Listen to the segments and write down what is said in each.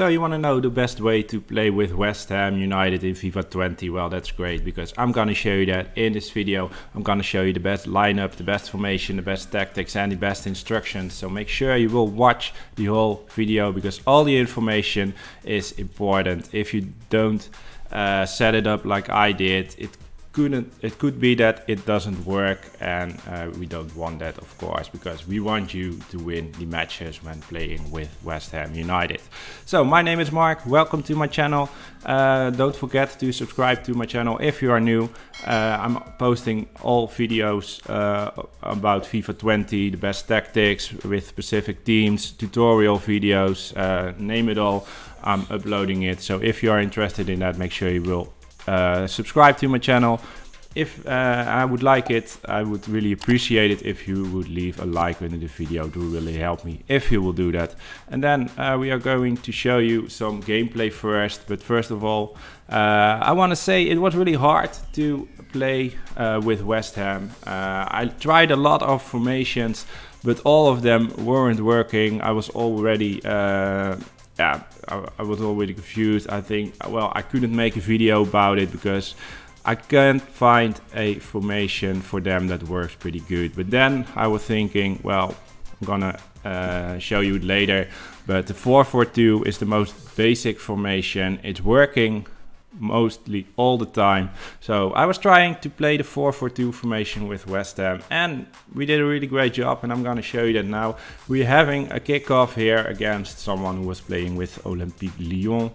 So you want to know the best way to play with West Ham United in FIFA 20? Well, that's great, because I'm going to show you that in this video. I'm going to show you the best lineup, the best formation, the best tactics and the best instructions. So make sure you will watch the whole video, because all the information is important. If you don't set it up like I did, it could be that it doesn't work, and we don't want that, of course, because we want you to win the matches when playing with West Ham United. So my name is Mark, welcome to my channel. Don't forget to subscribe to my channel if you are new. I'm posting all videos about FIFA 20, the best tactics with specific teams, tutorial videos, name it all. I'm uploading it, so if you are interested in that, make sure you will subscribe to my channel. If I would like it, I would really appreciate it if you would leave a like under the video. It would really help me if you will do that. And then we are going to show you some gameplay first, but first of all, I want to say it was really hard to play with West Ham. I tried a lot of formations, but all of them weren't working. I was already I was already confused. I think, well, I couldn't make a video about it because I can't find a formation for them that works pretty good. But then I was thinking, well, I'm gonna show you it later, but the 4-4-2 is the most basic formation. It's working mostly all the time. So I was trying to play the 4-4-2 formation with West Ham, and we did a really great job, and I'm going to show you that now. We're having a kickoff here against someone who was playing with Olympique Lyon.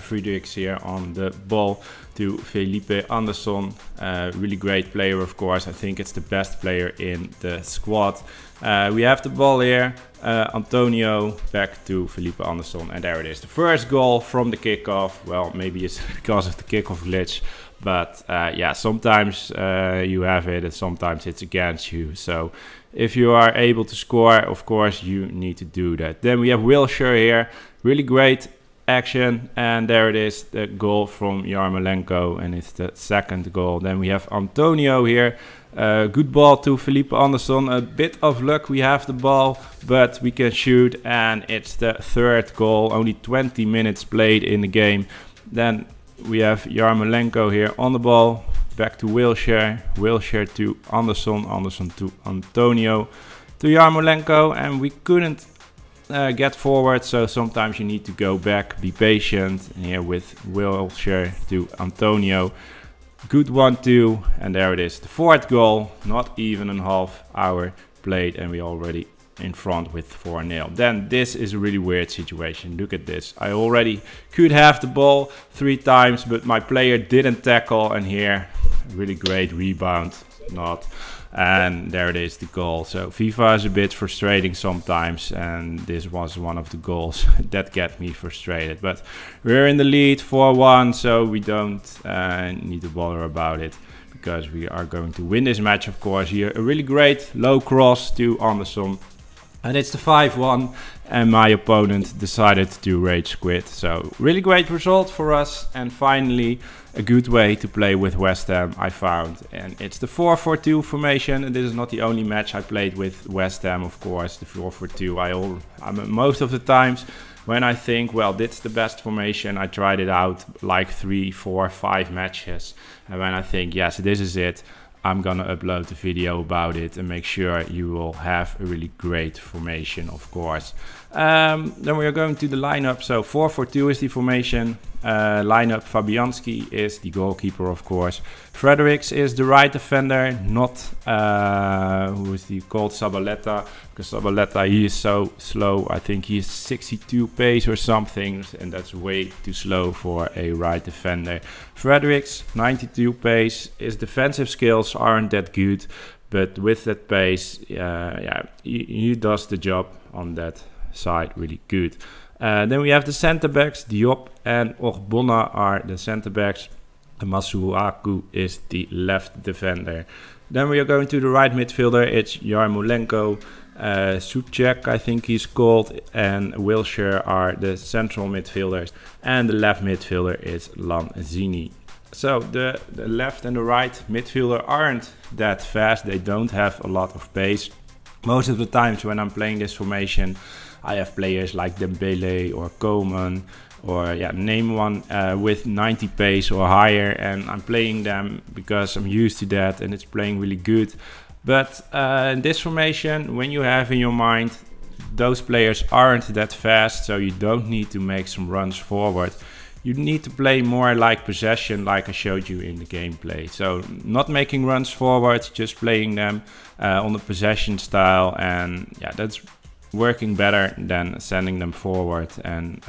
Friedrichs here on the ball to Felipe Anderson, really great player, of course. I think it's the best player in the squad. We have the ball here, Antonio back to Felipe Anderson, and there it is, the first goal from the kickoff. Well, maybe it's because of the kickoff glitch, but yeah, sometimes you have it and sometimes it's against you. So if you are able to score, of course you need to do that. Then we have Wilshere here, really great action, and there it is, the goal from Yarmolenko, and it's the second goal. Then we have Antonio here, good ball to Felipe Anderson, a bit of luck, we have the ball but we can shoot, and it's the third goal. Only 20 minutes played in the game. Then we have Yarmolenko here on the ball, back to Wilshere, Wilshere to Anderson, Anderson to Antonio, to Yarmolenko, and we couldn't get forward, so sometimes you need to go back, be patient. And here with Wilshere to Antonio, good 1-2, and there it is, the fourth goal. Not even a half hour played and we already in front with 4-0. Then this is a really weird situation. Look at this. I already could have the ball 3 times, but my player didn't tackle, and here really great rebound, not, and there it is, the goal. So FIFA is a bit frustrating sometimes, and this was one of the goals that get me frustrated. But we're in the lead 4-1, so we don't need to bother about it, because we are going to win this match, of course. Here a really great low cross to Anderson, and it's the 5-1, and my opponent decided to rage quit. So really great result for us, and finally a good way to play with West Ham, I found. And it's the 4-4-2 formation, and this is not the only match I played with West Ham, of course, the 4-4-2. Most of the times when I think, well, that's the best formation, I tried it out like 3, 4, 5 matches, and when I think, yes, this is it, I'm gonna upload the video about it and make sure you will have a really great formation, of course. Then we are going to the lineup. So 4-4-2 is the formation. Lineup, Fabianski is the goalkeeper, of course. Fredericks is the right defender, not who is he called, Sabaleta, because Sabaleta, he is so slow. I think he is 62 pace or something, and that's way too slow for a right defender. Fredericks, 92 pace, his defensive skills aren't that good, but with that pace, yeah, he does the job on that side really good. Then we have the center backs. Diop and Ogbonna are the center backs. Masuaku is the left defender. Then we are going to the right midfielder. It's Yarmolenko, Soucek, I think he's called, and Wilshere are the central midfielders. And the left midfielder is Lanzini. So the left and the right midfielder aren't that fast. They don't have a lot of pace. Most of the times when I'm playing this formation, I have players like Dembele or Coman or name one with 90 pace or higher, and I'm playing them because I'm used to that and it's playing really good. But in this formation, when you have in your mind those players aren't that fast, so you don't need to make some runs forward. You need to play more like possession, like I showed you in the gameplay. So not making runs forward, just playing them on the possession style, and yeah, that's working better than sending them forward and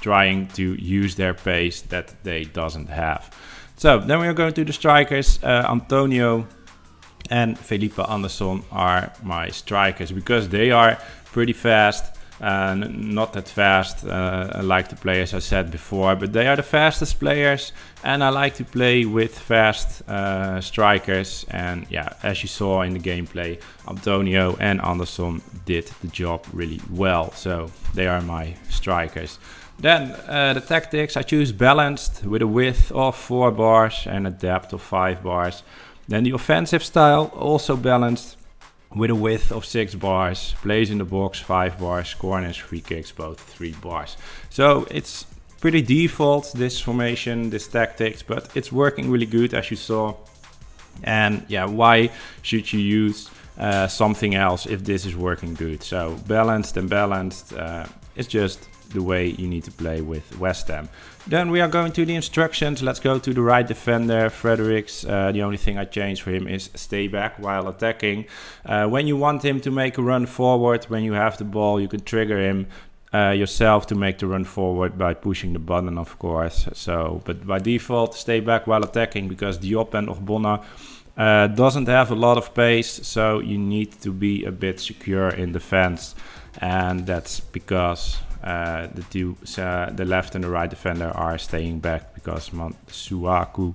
trying to use their pace that they doesn't have. So then we are going to the strikers. Antonio and Felipe Anderson are my strikers because they are pretty fast. Not that fast like the players I said before, but they are the fastest players, and I like to play with fast strikers. And yeah, as you saw in the gameplay, Antonio and Anderson did the job really well, so they are my strikers. Then the tactics, I choose balanced with a width of 4 bars and a depth of 5 bars. Then the offensive style, also balanced with a width of 6 bars, plays in the box 5 bars, corners, free kicks, both 3 bars. So it's pretty default, this formation, this tactics, but it's working really good as you saw. And yeah, why should you use something else if this is working good? So balanced and balanced, it's just the way you need to play with West Ham. Then we are going to the instructions. Let's go to the right defender, Friedrichs. The only thing I changed for him is stay back while attacking. When you want him to make a run forward, when you have the ball, you can trigger him yourself to make the run forward by pushing the button, of course. So, but by default, stay back while attacking, because Diop and Ogbonna doesn't have a lot of pace, so you need to be a bit secure in defense, and that's because the left and the right defender are staying back because Masuaku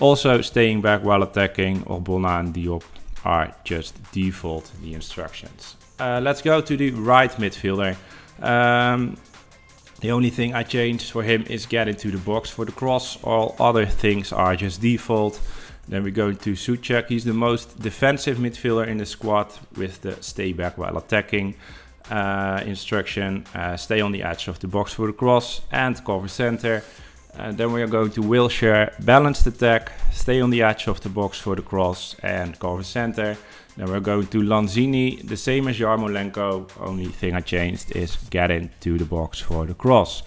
also staying back while attacking. Ogbonna and Diop are just default the instructions. Let's go to the right midfielder. The only thing I changed for him is get into the box for the cross. All other things are just default. Then we go to Soucek. He's the most defensive midfielder in the squad with the stay back while attacking instruction. Stay on the edge of the box for the cross and cover center. Then we are going to Wilshere, balanced attack, stay on the edge of the box for the cross and cover center. Then we're going to Lanzini, the same as Yarmolenko, only thing I changed is get into the box for the cross.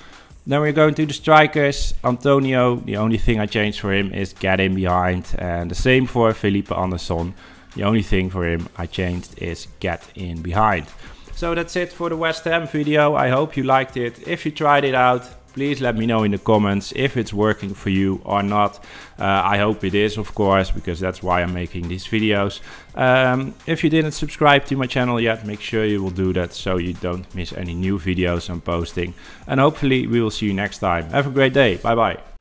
Then we're going to the strikers. Antonio, the only thing I changed for him is get in behind, and the same for Felipe Anderson. The only thing for him I changed is get in behind. So that's it for the West Ham video. I hope you liked it. If you tried it out, please let me know in the comments if it's working for you or not. I hope it is, of course, because that's why I'm making these videos. If you didn't subscribe to my channel yet, make sure you will do that so you don't miss any new videos I'm posting. And hopefully we will see you next time. Have a great day. Bye bye.